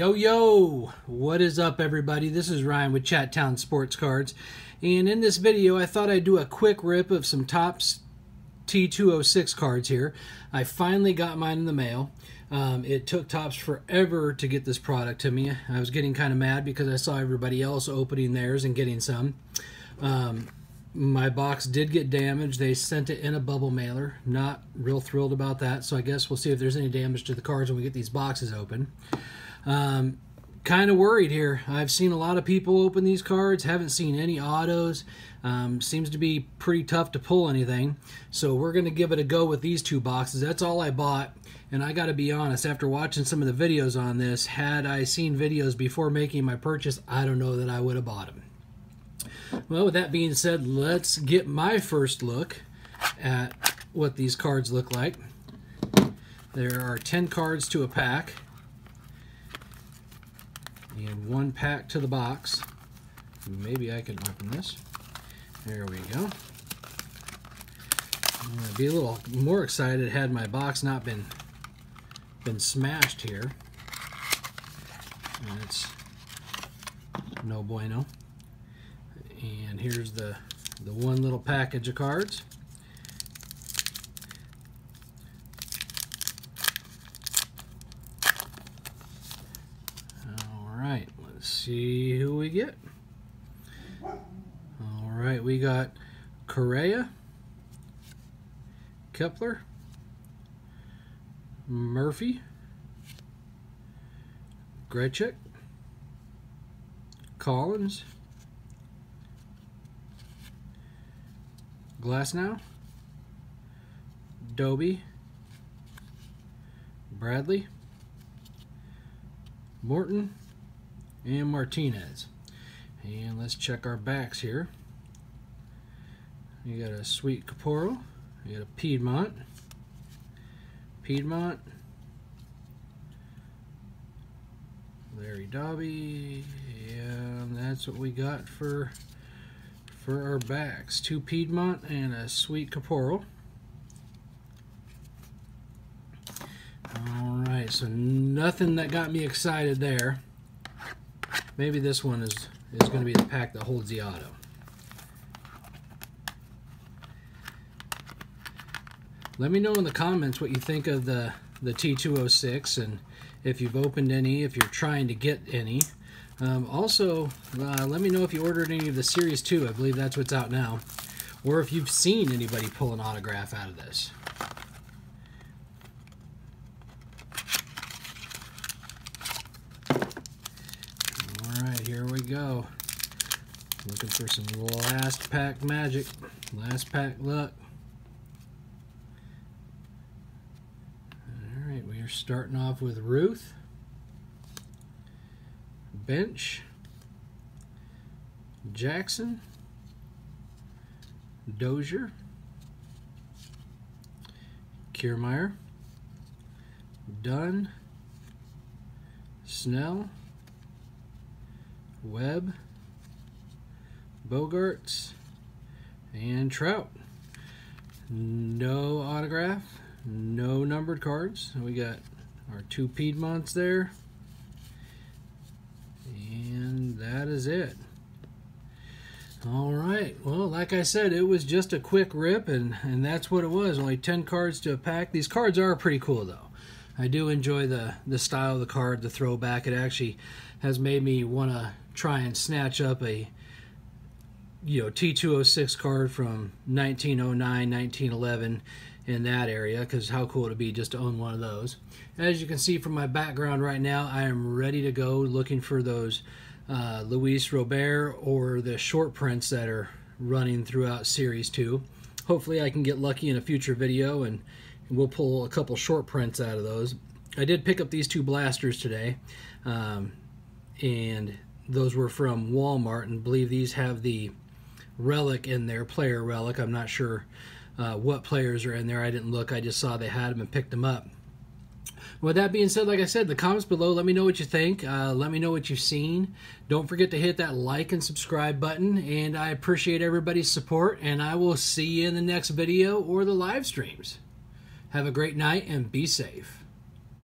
Yo, yo! What is up, everybody? This is Ryan with Chattown Sports Cards, and in this video I thought I'd do a quick rip of some Topps T206 cards here. I finally got mine in the mail. It took Topps forever to get this product to me. I was getting kind of mad because I saw everybody else opening theirs and getting some. My box did get damaged. They sent it in a bubble mailer. Not real thrilled about that, so I guess we'll see if there's any damage to the cards when we get these boxes open. Kind of worried here. I've seen a lot of people open these cards, haven't seen any autos. Seems to be pretty tough to pull anything, so we're going to give it a go with these two boxes. That's all I bought, and I got to be honest, after watching some of the videos on this, had I seen videos before making my purchase, I don't know that I would have bought them. Well, with that being said, let's get my first look at what these cards look like. There are 10 cards to a pack, and one pack to the box. Maybe I can open this. There we go. I'd be a little more excited had my box not been smashed here. And it's no bueno. And here's the one little package of cards. See who we get. All right, we got Correa, Kepler, Murphy, Grechuk, Collins, Glasnow, Doby, Bradley, Morton, and Martinez. And let's check our backs here. You got a Sweet Caporal, you got a Piedmont, Larry Doby, and that's what we got for our backs. Two Piedmont and a Sweet Caporal. All right, so nothing that got me excited there. Maybe this one is going to be the pack that holds the auto. Let me know in the comments what you think of the T206, and if you've opened any, if you're trying to get any. Also, let me know if you ordered any of the Series 2. I believe that's what's out now. Or if you've seen anybody pull an autograph out of this. Here we go. Looking for some last pack magic, last pack luck. All right, we are starting off with Ruth, Bench, Jackson, Dozier, Kiermaier, Dunn, Snell, Webb, Bogarts, and Trout. No autograph, no numbered cards. We got our two Piedmonts there, and that is it. All right, well, like I said, it was just a quick rip, and that's what it was. Only 10 cards to a pack. These cards are pretty cool, though. I do enjoy the style of the card, the throwback. It actually has made me want to try and snatch up a T206 card from 1909, 1911, in that area, because how cool it would be just to own one of those. As you can see from my background right now, I am ready to go looking for those Luis Robert or the short prints that are running throughout Series 2. Hopefully I can get lucky in a future video and we'll pull a couple short prints out of those. I did pick up these two blasters today, and those were from Walmart, and I believe these have the relic in there, player relic. I'm not sure what players are in there. I didn't look. I just saw they had them and picked them up. With that being said, like I said, the comments below, let me know what you think. Let me know what you've seen. Don't forget to hit that like and subscribe button, and I appreciate everybody's support, and I will see you in the next video or the live streams. Have a great night and be safe.